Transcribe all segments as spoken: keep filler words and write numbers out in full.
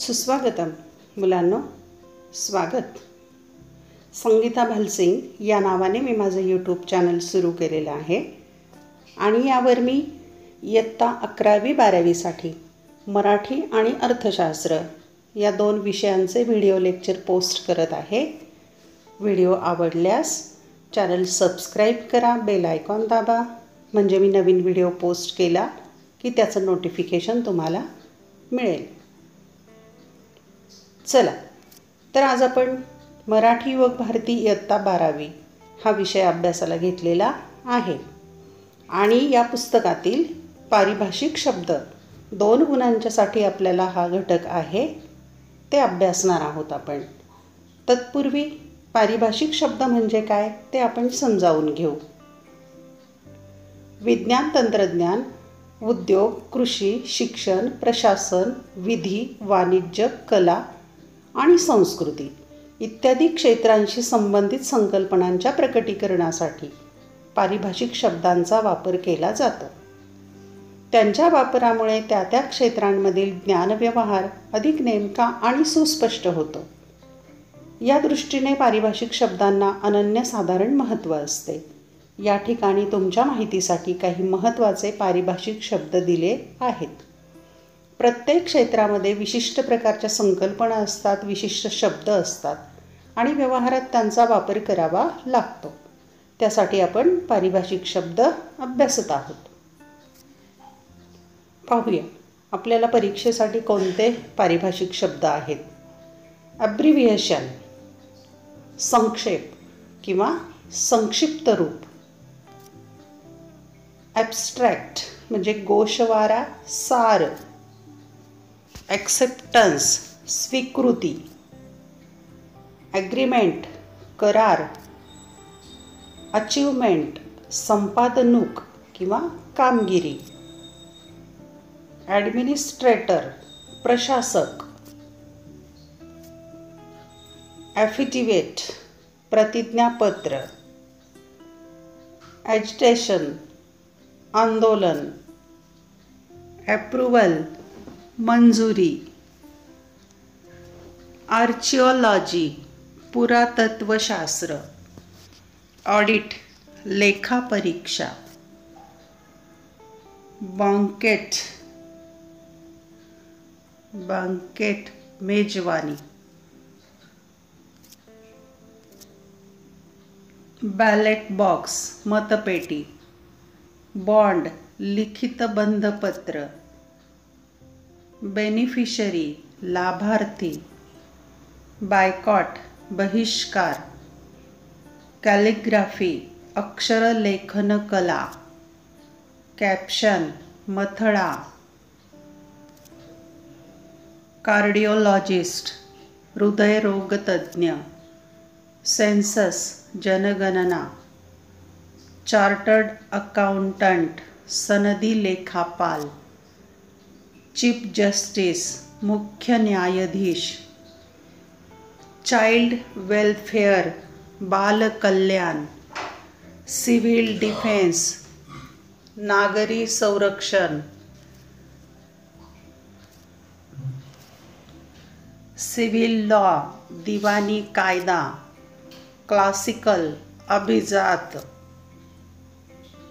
सुस्वागतम मुलांनो, स्वागत. संगीता भालसिंग या नावाने मी माझं यूट्यूब चॅनल सुरू केलेलं आहे आणि यावर मी इयत्ता अकरावी बारावीसाठी मराठी आणि अर्थशास्त्र या दोन विषयांचे व्हिडिओ लेक्चर पोस्ट करत आहे. व्हिडिओ आवडल्यास चॅनल सबस्क्राईब करा, बेल आयकॉन दाबा, म्हणजे मी नवीन व्हिडिओ पोस्ट केला की त्याचं नोटिफिकेशन तुम्हाला मिळेल. चला तर आज आपण मराठी युवकभारती इयत्ता बारावी हा विषय अभ्यासाला घेतलेला आहे आणि या पुस्तकातील पारिभाषिक शब्द दोन गुणांच्यासाठी आपल्याला हा घटक आहे ते अभ्यासणार आहोत आपण. तत्पूर्वी पारिभाषिक शब्द म्हणजे काय ते आपण समजावून घेऊ. विज्ञान, तंत्रज्ञान, उद्योग, कृषी, शिक्षण, प्रशासन, विधी, वाणिज्य, कला आणि संस्कृती इत्यादी क्षेत्रांशी संबंधित संकल्पनांच्या प्रकटीकरणासाठी पारिभाषिक शब्दांचा वापर केला जातो. त्यांच्या वापरामुळे त्या त्या क्षेत्रांमधील ज्ञानव्यवहार अधिक नेमका आणि सुस्पष्ट होतो. या दृष्टीने पारिभाषिक शब्दांना अनन्यसाधारण महत्त्व असते. या ठिकाणी तुमच्या माहितीसाठी काही महत्त्वाचे पारिभाषिक शब्द दिले आहेत. प्रत्येक क्षेत्रामध्ये विशिष्ट प्रकारच्या संकल्पना असतात, विशिष्ट शब्द असतात आणि व्यवहारात त्यांचा वापर करावा लागतो. त्यासाठी आपण पारिभाषिक शब्द अभ्यासत आहोत. पाहूया आपल्याला परीक्षेसाठी कोणते पारिभाषिक शब्द आहेत. ॲब्रिव्हिएशन, संक्षेप किंवा संक्षिप्त रूप. ॲब्स्ट्रॅक्ट म्हणजे गोषवारा, सार. ॲक्सेप्टन्स स्वीकृती. ॲग्रीमेंट करार. अचीवमेंट संपादनूक किंवा कामगिरी. ॲडमिनिस्ट्रेटर प्रशासक. ॲफिडेव्हिट प्रतिज्ञापत्र. ॲजिटेशन आंदोलन. ॲप्रुव्हल मंजूरी. आर्किओलॉजी पुरातत्वशास्त्र. ऑडिट लेखापरीक्षा. बँकेट बँकेट मेजवानी. बॅलेट बॉक्स मतपेटी. बॉन्ड लिखित बंधपत्र. बेनिफिशरी लाभार्थी. बायकॉट बहिष्कार. कॅलिग्राफी अक्षरलेखन कला. कॅप्शन मथळा. कार्डिओलॉजिस्ट हृदयरोगतज्ञ. सेन्सस जनगणना. चार्टर्ड अकाउंटंट सनदी लेखापाल. चीफ जस्टिस मुख्य न्यायाधीश. चाइल्ड वेलफेयर बाल कल्याण. सिव्हिल डिफेन्स नागरी संरक्षण. सिव्हिल लॉ दिवानी कायदा. क्लासिकल अभिजात.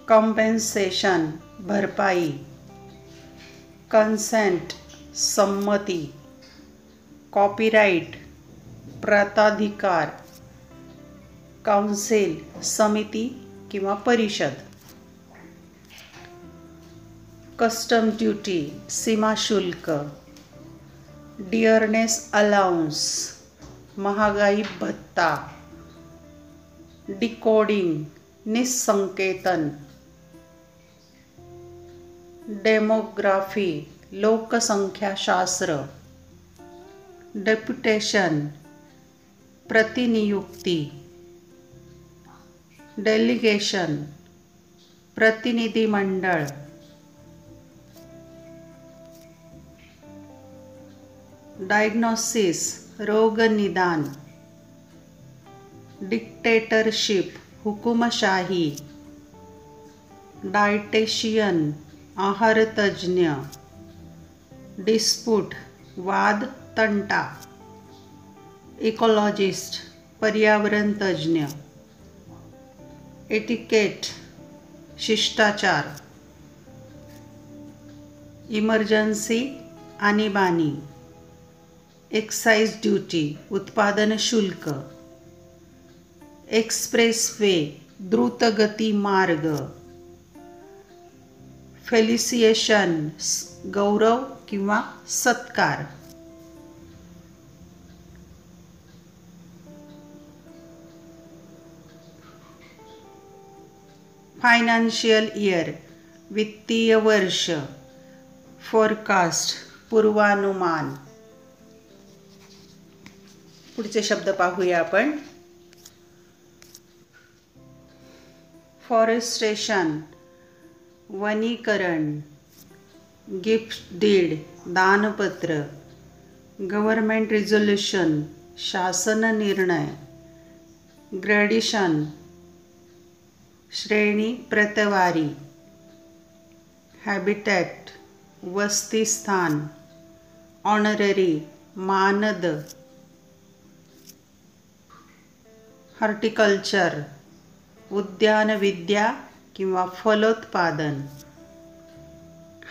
कंपेन्सेशन भरपाई. कंसेंट सम्मति. कॉपीराइट प्राधिकार. काउन्सिल समिती किंवा परिषद. कस्टम ड्यूटी सीमा शुल्क. डियरनेस अलाउन्स महागाई भत्ता. डिकोडिंग निसंकेतन. डेमोग्राफी लोकसंख्याशास्त्र. डेप्युटेशन प्रतिनियुक्ती. डेलिगेशन प्रतिनिधी मंडळ. डायग्नोसिस रोगनिदान. डिक्टेटरशिप हुकुमशाही. डायटेशियन आहारतज्ञ. डिस्प्यूट वाद तंटा, इकोलॉजिस्ट पर्यावरण तज्ञ, एटिकेट शिष्टाचार, इमर्जन्सी आणीबाणी, एक्साइज ड्यूटी उत्पादन शुल्क, एक्सप्रेस वे द्रुतगती मार्ग, फेलिसिएशन गौरव किंवा सत्कार, फायनान्शियल इयर वित्तीय वर्ष, फोरकास्ट पूर्वानुमान। पुढचे शब्द पाहूया आपण। फॉरेस्टेशन वनीकरण, गिफ्ट डीड दानपत्र, गव्हर्मेंट रिझोल्यूशन शासन निर्णय, ग्रेडिशन श्रेणी प्रतवारी, हॅबिटॅट वसतिस्थान, ऑनररी मानद, हॉर्टिकल्चर उद्यानविद्या किंवा फलोत्पादन,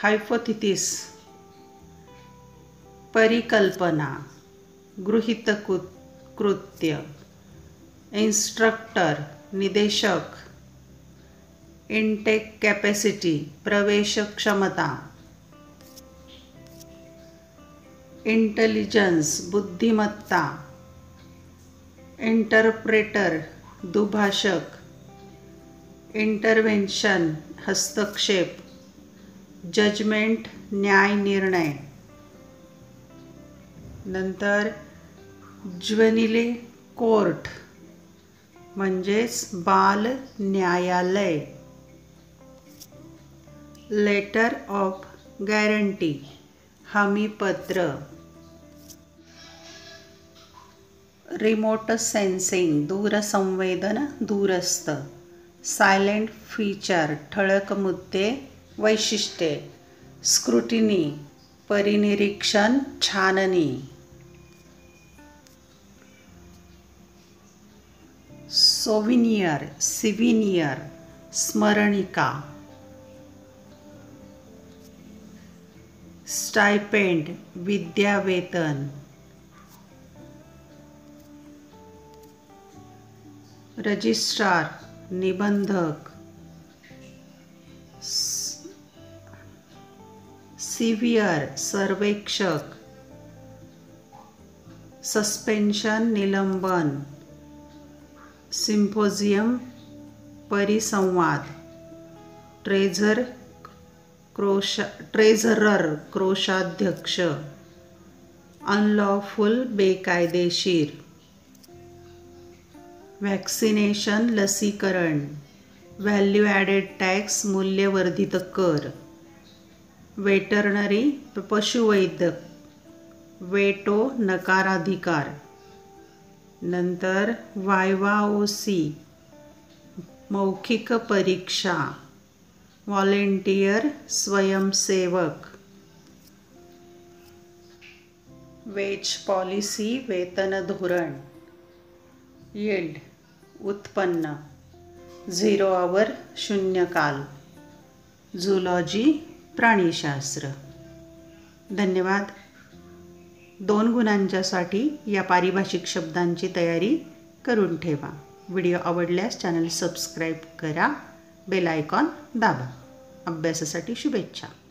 हायपोथिसिस परिकल्पना, गृहीतकृत्य, इन्स्ट्रक्टर निदेशक, इनटेक कॅपॅसिटी प्रवेश क्षमता, इंटेलिजन्स बुद्धिमत्ता, इंटरप्रेटर दुभाषक, इंटरव्हेन्शन हस्तक्षेप, जजमेंट न्याय निर्णय। नंतर ज्युवेनिल कोर्ट म्हणजेच बाल न्यायालय, लेटर ऑफ गॅरंटी हमीपत्र, रिमोट सेन्सिंग दूरसंवेदन दूरस्थ, सायलेंट फीचर ठळक मुद्दे वैशिष्ट्ये, स्क्रुटिनी परिनिरीक्षण छाननी, सोविनियर सिव्हिनियर स्मरणिका, स्टायपेंड विद्यावेतन, रजिस्ट्रार निबंधक, सिव्हियर सर्वेक्षक, सस्पेन्शन निलंबन, सिम्पोजियम परिसंवाद, ट्रेझर क्रोशा ट्रेझरर क्रोशाध्यक्ष, अनलॉफुल बेकायदेशीर, वैक्सिनेशन लसीकरण, व्हॅल्यू ॲडेड टॅक्स मूल्यवर्धित कर, वेटरनरी पशुवैद्यक, वेटो नकाराधिकार। नंतर वायवा ओसी मौखिक परीक्षा, व्हॉलेंटियर स्वयंसेवक, वेज पॉलिसी वेतन धोरण, यील्ड उत्पन्न, झिरो आवर शून्यकाल, झूलॉजी प्राणीशास्त्र। धन्यवाद. दोन गुणांच्यासाठी या पारिभाषिक शब्दांची तयारी करून ठेवा. व्हिडिओ आवडल्यास चॅनल सबस्क्राईब करा, बेल आयकॉन दाबा. अभ्यासासाठी शुभेच्छा.